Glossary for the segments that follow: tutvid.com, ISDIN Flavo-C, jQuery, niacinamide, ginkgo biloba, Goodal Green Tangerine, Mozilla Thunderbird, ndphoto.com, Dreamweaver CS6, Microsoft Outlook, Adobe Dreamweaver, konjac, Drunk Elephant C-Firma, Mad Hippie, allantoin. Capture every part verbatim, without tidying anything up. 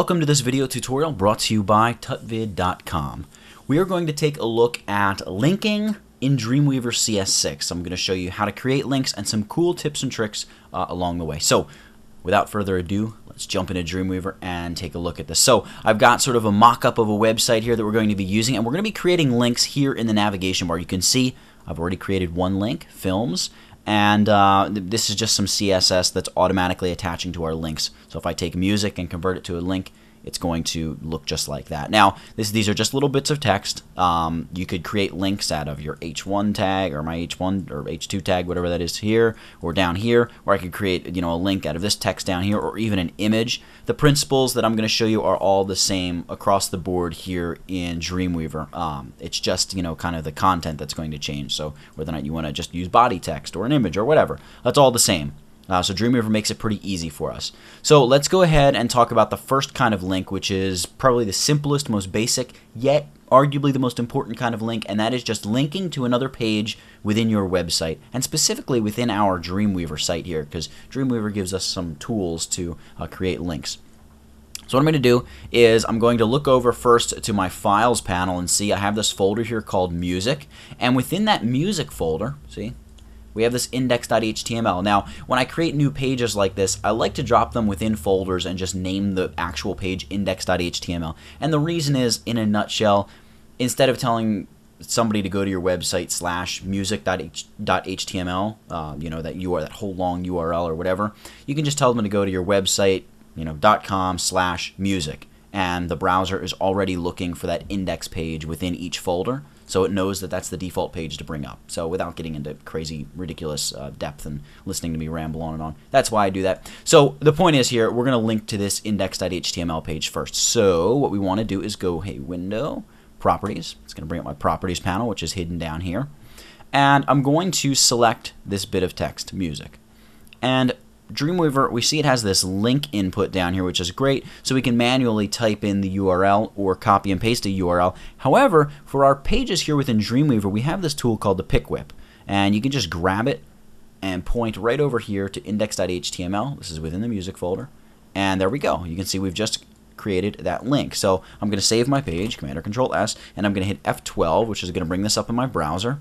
Welcome to this video tutorial brought to you by tutvid dot com. We are going to take a look at linking in Dreamweaver C S six. I'm going to show you how to create links and some cool tips and tricks uh, along the way. So without further ado, let's jump into Dreamweaver and take a look at this. So I've got sort of a mock-up of a website here that we're going to be using, and we're going to be creating links here in the navigation bar. You can see I've already created one link, films, and uh, this is just some C S S that's automatically attaching to our links. So if I take music and convert it to a link, it's going to look just like that. Now, this, these are just little bits of text. Um, you could create links out of your H one tag or my H one or H two tag, whatever that is here, or down here, or I could create you know, a link out of this text down here, or even an image. The principles that I'm going to show you are all the same across the board here in Dreamweaver. Um, it's just you know kind of the content that's going to change. So whether or not you want to just use body text or an image or whatever, that's all the same. Uh, so Dreamweaver makes it pretty easy for us. So let's go ahead and talk about the first kind of link, which is probably the simplest, most basic, yet arguably the most important kind of link, and that is just linking to another page within your website, and specifically within our Dreamweaver site here, because Dreamweaver gives us some tools to uh, create links. So what I'm going to do is I'm going to look over first to my Files panel and see I have this folder here called Music, and within that Music folder, see? We have this index dot H T M L. Now, when I create new pages like this, I like to drop them within folders and just name the actual page index dot H T M L. And the reason is, in a nutshell, instead of telling somebody to go to your website slash music dot H T M L, uh, you know, that U R L, that whole long U R L or whatever, you can just tell them to go to your website, you know, .com slash music. And the browser is already looking for that index page within each folder. So it knows that that's the default page to bring up. So without getting into crazy, ridiculous uh, depth and listening to me ramble on and on, that's why I do that. So the point is here, we're going to link to this index dot H T M L page first. So what we want to do is go, hey, Window, Properties. It's going to bring up my Properties panel, which is hidden down here. And I'm going to select this bit of text, Music. And Dreamweaver, we see it has this link input down here, which is great, so we can manually type in the U R L or copy and paste a U R L. However, for our pages here within Dreamweaver, we have this tool called the pick whip, and you can just grab it and point right over here to index dot H T M L. This is within the Music folder, and there we go. You can see we've just created that link. So I'm going to save my page, Command or Control S, and I'm going to hit F twelve, which is going to bring this up in my browser.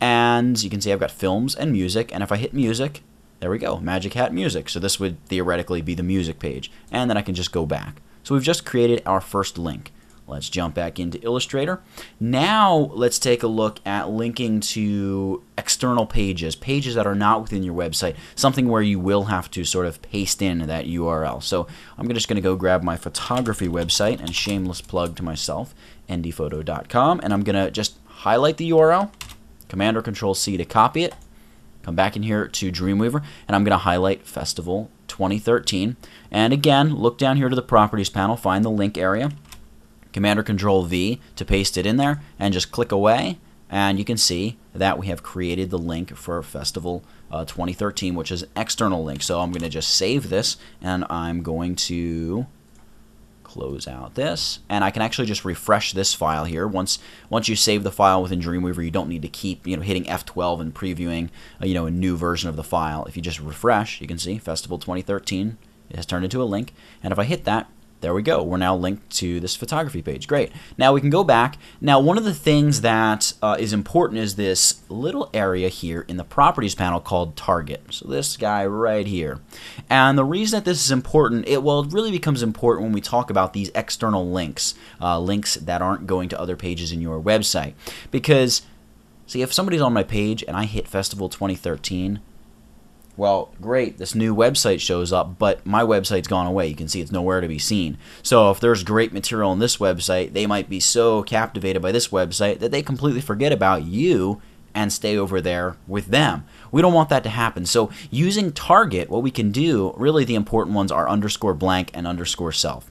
And you can see I've got films and music, and if I hit music, there we go, Magic Hat Music. So this would theoretically be the music page. And then I can just go back. So we've just created our first link. Let's jump back into Illustrator. Now let's take a look at linking to external pages, pages that are not within your website, something where you will have to sort of paste in that U R L. So I'm just going to go grab my photography website, and shameless plug to myself, N D photo dot com, and I'm going to just highlight the U R L, Command or Control C to copy it. Come back in here to Dreamweaver, and I'm going to highlight Festival twenty thirteen. And again, look down here to the Properties panel, find the link area, Command or Control V to paste it in there, and just click away. And you can see that we have created the link for Festival uh, twenty thirteen, which is an external link. So I'm going to just save this, and I'm going to close out this, and I can actually just refresh this file here. Once once you save the file within Dreamweaver, you don't need to keep you know hitting F twelve and previewing uh, you know a new version of the file. If you just refresh, you can see Festival twenty thirteen, it has turned into a link, and if I hit that, there we go. We're now linked to this photography page. Great. Now we can go back. Now, one of the things that uh, is important is this little area here in the Properties panel called Target. So this guy right here. And the reason that this is important, it well, it really becomes important when we talk about these external links, uh, links that aren't going to other pages in your website. Because, see, if somebody's on my page and I hit Festival twenty thirteen, well, great, this new website shows up, but my website's gone away. You can see it's nowhere to be seen. So if there's great material on this website, they might be so captivated by this website that they completely forget about you and stay over there with them. We don't want that to happen. So using Target, what we can do, really the important ones are underscore blank and underscore self.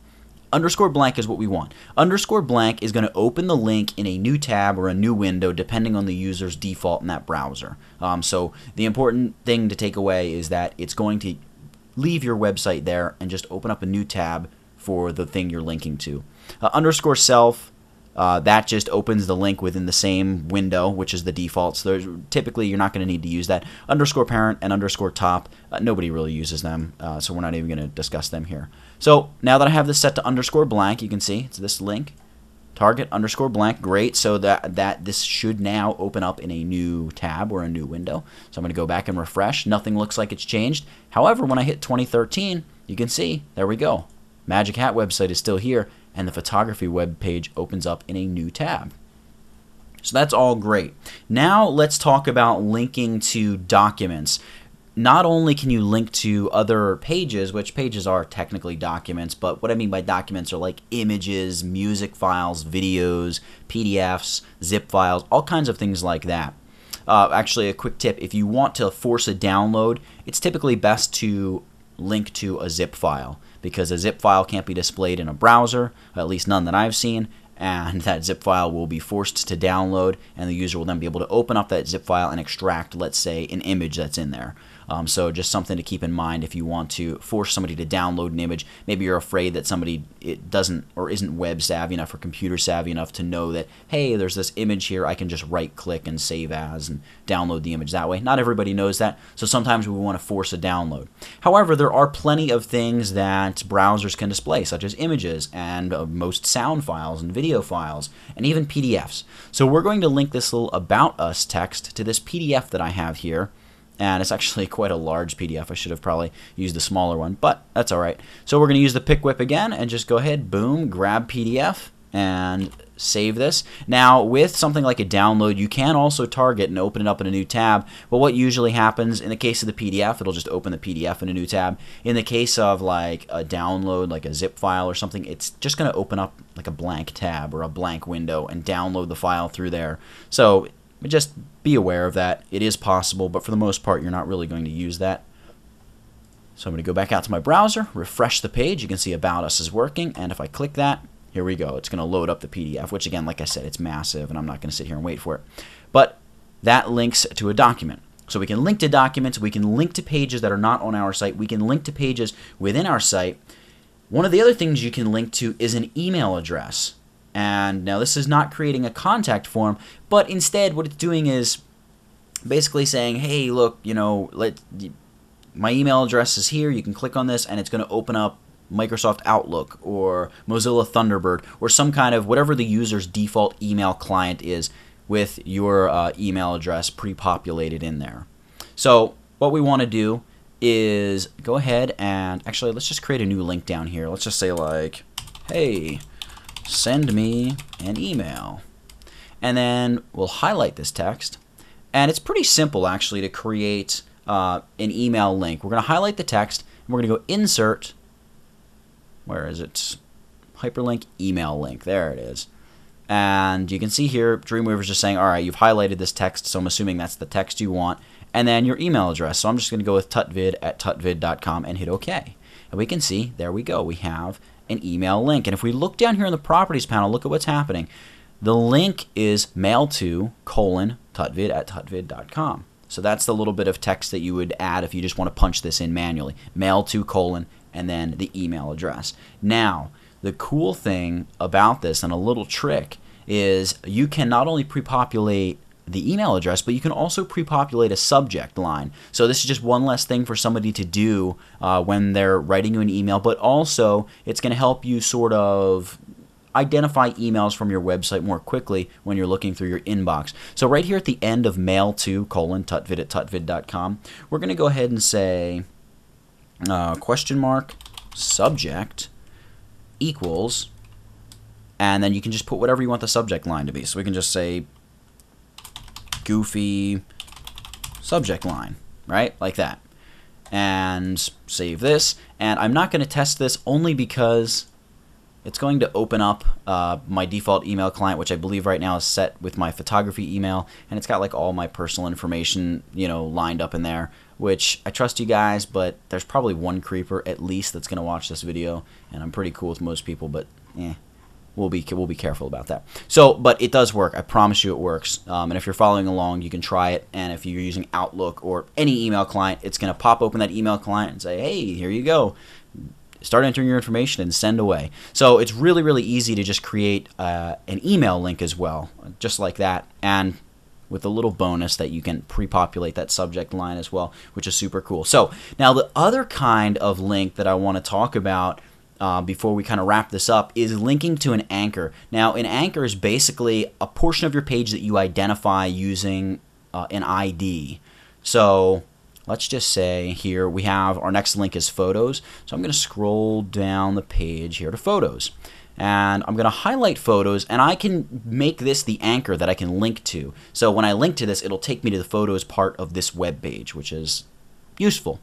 Underscore blank is what we want. Underscore blank is going to open the link in a new tab or a new window depending on the user's default in that browser. Um, so the important thing to take away is that it's going to leave your website there and just open up a new tab for the thing you're linking to. Uh, underscore self Uh, that just opens the link within the same window, which is the default. So there's, typically you're not going to need to use that. Underscore parent and underscore top, uh, nobody really uses them, uh, so we're not even going to discuss them here. So now that I have this set to underscore blank, you can see it's this link. Target underscore blank, great. So that that this should now open up in a new tab or a new window. So I'm going to go back and refresh. Nothing looks like it's changed. However, when I hit twenty thirteen, you can see, there we go. Magic Hat website is still here, and the photography web page opens up in a new tab. So that's all great. Now let's talk about linking to documents. Not only can you link to other pages, which pages are technically documents, but what I mean by documents are like images, music files, videos, P D Fs, zip files, all kinds of things like that. Uh, actually, a quick tip, if you want to force a download, it's typically best to link to a zip file, because a zip file can't be displayed in a browser, at least none that I've seen, and that zip file will be forced to download, and the user will then be able to open up that zip file and extract, let's say, an image that's in there. Um, so just something to keep in mind if you want to force somebody to download an image. Maybe you're afraid that somebody it doesn't or isn't web savvy enough or computer savvy enough to know that, hey, there's this image here. I can just right click and save as and download the image that way. Not everybody knows that. So sometimes we want to force a download. However, there are plenty of things that browsers can display, such as images and uh, most sound files and video files and even P D Fs. So we're going to link this little About Us text to this P D F that I have here. And it's actually quite a large P D F. I should have probably used the smaller one, but that's all right. So we're going to use the pick whip again and just go ahead, boom, grab P D F and save this. Now with something like a download, you can also target and open it up in a new tab. But what usually happens in the case of the P D F, it'll just open the P D F in a new tab. In the case of like a download, like a zip file or something, it's just going to open up like a blank tab or a blank window and download the file through there. So just be aware of that. It is possible, but for the most part, you're not really going to use that. So I'm going to go back out to my browser, refresh the page. You can see About Us is working, and if I click that, here we go. It's going to load up the P D F, which again, like I said, it's massive, and I'm not going to sit here and wait for it. But that links to a document. So we can link to documents. We can link to pages that are not on our site. We can link to pages within our site. One of the other things you can link to is an email address. And now this is not creating a contact form, but instead what it's doing is basically saying, hey, look, you know, let, my email address is here. You can click on this and it's going to open up Microsoft Outlook or Mozilla Thunderbird or some kind of whatever the user's default email client is with your uh, email address pre-populated in there. So what we want to do is go ahead and actually let's just create a new link down here. Let's just say like, hey, send me an email, and then we'll highlight this text. And it's pretty simple actually to create uh, an email link. We're going to highlight the text and we're going to go insert, where is it, hyperlink email link, there it is. And you can see here Dreamweaver's just saying, all right, you've highlighted this text, so I'm assuming that's the text you want, and then your email address. So I'm just going to go with tutvid at tutvid dot com and hit OK, and we can see, there we go, we have an email link. And if we look down here in the properties panel, look at what's happening. The link is mail to colon tutvid at tutvid dot com. So that's the little bit of text that you would add if you just want to punch this in manually. Mail to colon and then the email address. Now, the cool thing about this and a little trick is you can not only pre-populate the email address, but you can also pre-populate a subject line. So this is just one less thing for somebody to do uh, when they're writing you an email, but also it's going to help you sort of identify emails from your website more quickly when you're looking through your inbox. So right here at the end of mail to colon tutvid at tutvid dot com, we're going to go ahead and say uh, question mark subject equals, and then you can just put whatever you want the subject line to be. So we can just say goofy subject line, right? Like that. And save this. And I'm not going to test this only because it's going to open up uh, my default email client, which I believe right now is set with my photography email. And it's got like all my personal information, you know, lined up in there, which I trust you guys, but there's probably one creeper at least that's going to watch this video. And I'm pretty cool with most people, but eh. We'll be, we'll be careful about that. So, but it does work. I promise you it works. Um, and if you're following along, you can try it. And if you're using Outlook or any email client, it's going to pop open that email client and say, hey, here you go. start entering your information and send away. So it's really, really easy to just create uh, an email link as well, just like that, and with a little bonus that you can pre-populate that subject line as well, which is super cool. So now the other kind of link that I want to talk about Uh, before we kind of wrap this up is linking to an anchor. Now, an anchor is basically a portion of your page that you identify using uh, an I D. So let's just say here we have our next link is photos. So I'm going to scroll down the page here to photos, and I'm going to highlight photos, and I can make this the anchor that I can link to. So when I link to this, it'll take me to the photos part of this web page, which is useful.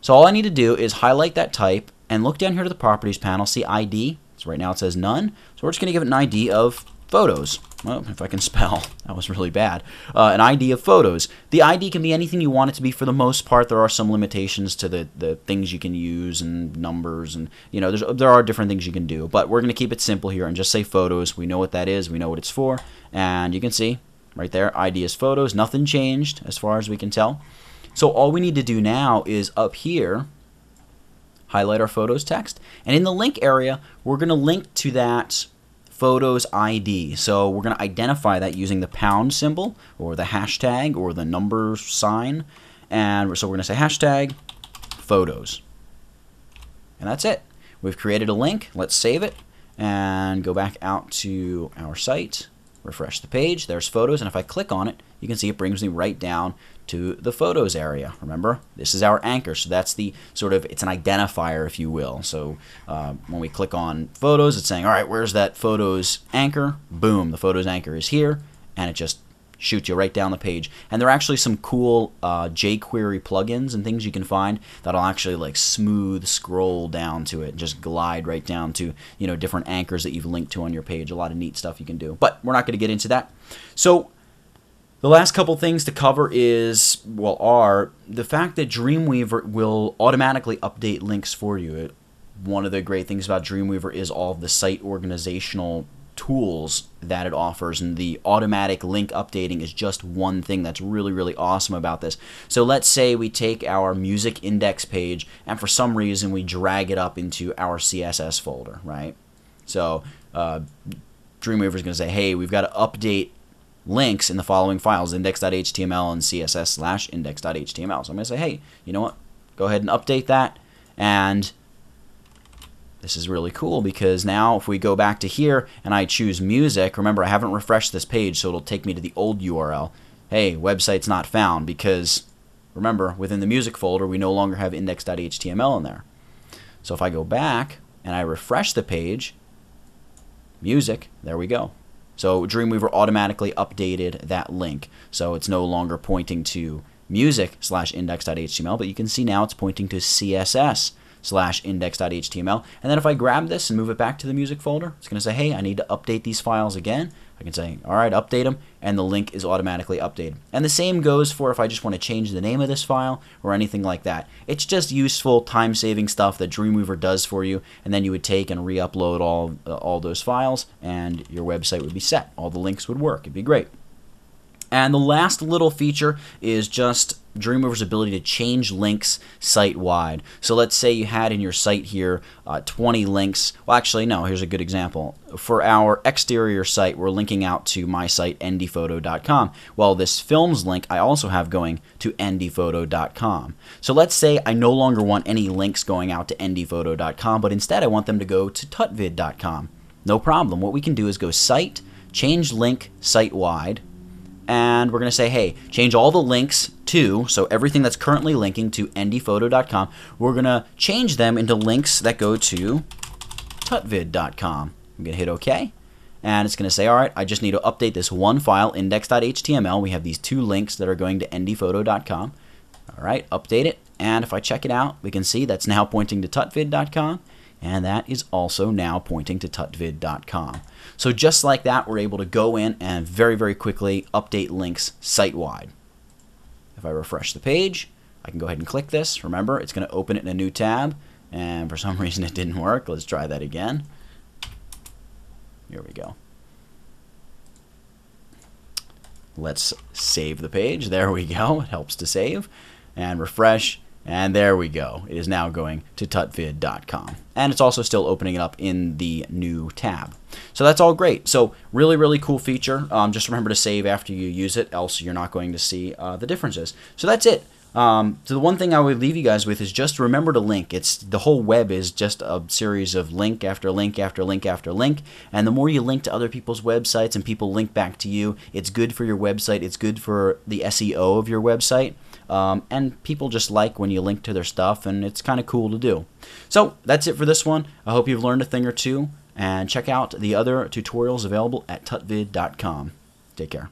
So all I need to do is highlight that type and look down here to the properties panel, see I D. So right now it says none. So we're just going to give it an I D of photos. Well, if I can spell, that was really bad. Uh, an I D of photos. The I D can be anything you want it to be for the most part. There are some limitations to the, the things you can use and numbers, and you know, there's, there are different things you can do. But we're going to keep it simple here and just say photos. We know what that is. We know what it's for. And you can see right there, I D is photos. Nothing changed as far as we can tell. So all we need to do now is up here, highlight our photos text, and in the link area we're going to link to that photos I D. So we're going to identify that using the pound symbol or the hashtag or the number sign, and so we're going to say hashtag photos, and that's it. We've created a link. Let's save it and go back out to our site, refresh the page. There's photos, and if I click on it, you can see it brings me right down to the photos area. Remember, this is our anchor, so that's the sort of, it's an identifier, if you will. So uh, when we click on photos, it's saying, all right, where's that photos anchor? Boom, the photos anchor is here, and it just shoots you right down the page. And there are actually some cool uh, jQuery plugins and things you can find that'll actually like smooth scroll down to it, just glide right down to, you know, different anchors that you've linked to on your page. A lot of neat stuff you can do, but we're not going to get into that. So the last couple things to cover is, well, are the fact that Dreamweaver will automatically update links for you. It, one of the great things about Dreamweaver is all of the site organizational tools that it offers, and the automatic link updating is just one thing that's really, really awesome about this. So let's say we take our music index page, and for some reason we drag it up into our C S S folder, right? So uh, Dreamweaver is going to say, hey, we've got to update links in the following files, index dot H T M L and C S S slash index dot H T M L. So I'm going to say, hey, you know what? Go ahead and update that. And this is really cool because now if we go back to here and I choose music, remember I haven't refreshed this page, so it'll take me to the old U R L. Hey, website's not found, because remember, within the music folder, we no longer have index dot H T M L in there. So if I go back and I refresh the page, music, there we go. So Dreamweaver automatically updated that link. So it's no longer pointing to music slash index dot H T M L, but you can see now it's pointing to C S S slash index dot H T M L. And then if I grab this and move it back to the music folder, it's going to say, hey, I need to update these files again. I can say, all right, update them, and the link is automatically updated. And the same goes for if I just want to change the name of this file or anything like that. It's just useful, time-saving stuff that Dreamweaver does for you, and then you would take and re-upload all, uh, all those files, and your website would be set. All the links would work. It'd be great. And the last little feature is just Dreamweaver's ability to change links site-wide. So let's say you had in your site here uh, twenty links. Well, actually, no, here's a good example. For our exterior site, we're linking out to my site, N D photo dot com. Well, this films link I also have going to N D photo dot com. So let's say I no longer want any links going out to N D photo dot com, but instead I want them to go to tutvid dot com. No problem. What we can do is go site, change link site-wide, and we're going to say, hey, change all the links to, so everything that's currently linking to N D photo dot com, we're going to change them into links that go to tutvid dot com. I'm going to hit OK, and it's going to say, all right, I just need to update this one file, index dot H T M L. We have these two links that are going to N D photo dot com. All right, update it, and if I check it out, we can see that's now pointing to tutvid dot com. And that is also now pointing to tutvid dot com. So just like that, we're able to go in and very, very quickly update links site-wide. If I refresh the page, I can go ahead and click this. Remember, it's going to open it in a new tab. And for some reason, it didn't work. Let's try that again. Here we go. Let's save the page. There we go. It helps to save. And refresh. And there we go. It is now going to tutvid dot com. And it's also still opening it up in the new tab. So that's all great. So really, really cool feature. Um, just remember to save after you use it, else you're not going to see uh, the differences. So that's it. Um, so the one thing I would leave you guys with is just remember to link. It's the whole web is just a series of link after link after link after link. And the more you link to other people's websites and people link back to you, it's good for your website. It's good for the S E O of your website. Um, and people just like when you link to their stuff, and it's kind of cool to do. So that's it for this one. I hope you've learned a thing or two, and check out the other tutorials available at tutvid dot com. Take care.